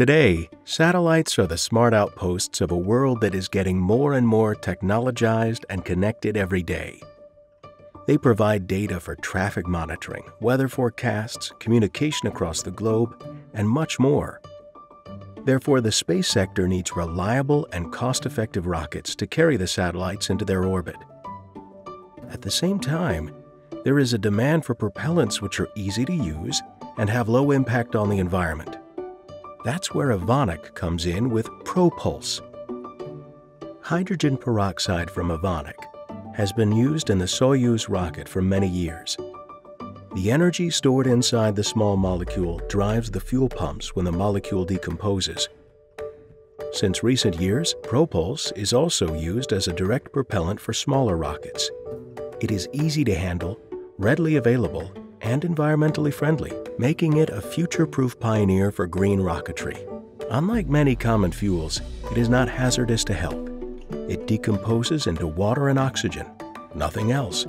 Today, satellites are the smart outposts of a world that is getting more and more technologized and connected every day. They provide data for traffic monitoring, weather forecasts, communication across the globe, and much more. Therefore, the space sector needs reliable and cost-effective rockets to carry the satellites into their orbit. At the same time, there is a demand for propellants which are easy to use and have low impact on the environment. That's where Evonik comes in with Propulse. Hydrogen peroxide from Evonik has been used in the Soyuz rocket for many years. The energy stored inside the small molecule drives the fuel pumps when the molecule decomposes. Since recent years, Propulse is also used as a direct propellant for smaller rockets. It is easy to handle, readily available, and environmentally friendly, making it a future-proof pioneer for green rocketry. Unlike many common fuels, it is not hazardous to health. It decomposes into water and oxygen, nothing else.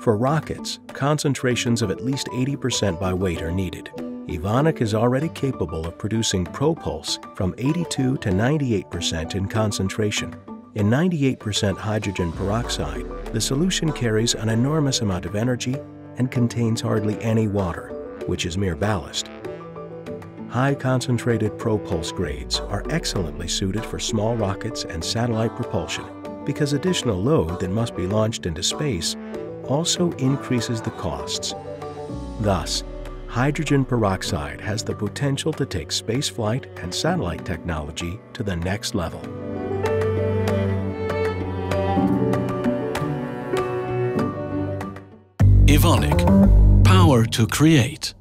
For rockets, concentrations of at least 80% by weight are needed. Evonik is already capable of producing Propulse from 82 to 98% in concentration. In 98% hydrogen peroxide, the solution carries an enormous amount of energy and contains hardly any water, which is mere ballast. High concentrated Propulse grades are excellently suited for small rockets and satellite propulsion because additional load that must be launched into space also increases the costs. Thus, hydrogen peroxide has the potential to take spaceflight and satellite technology to the next level. Evonik. Power to create.